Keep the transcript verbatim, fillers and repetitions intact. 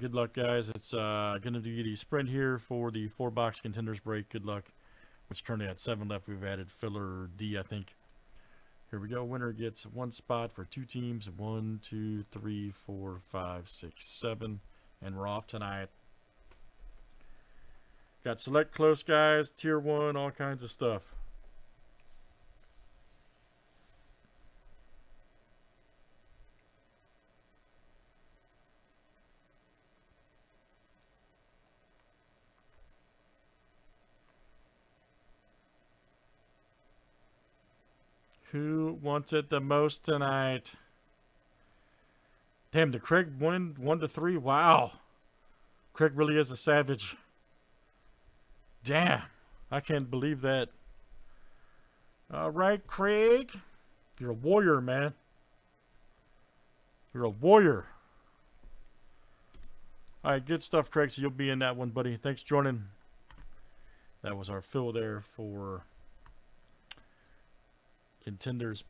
Good luck, guys. It's uh, going to be the spread here for the four box contenders break. Good luck, which currently had seven left. We've added filler D, I think. Here we go. Winner gets one spot for two teams. One, two, three, four, five, six, seven. And we're off tonight. Got select close, guys. Tier one, all kinds of stuff. Who wants it the most tonight? Damn, did Craig win one to three? Wow. Craig really is a savage. Damn. I can't believe that. All right, Craig. You're a warrior, man. You're a warrior. All right, good stuff, Craig. So you'll be in that one, buddy. Thanks, Jordan. That was our fill there for contenders.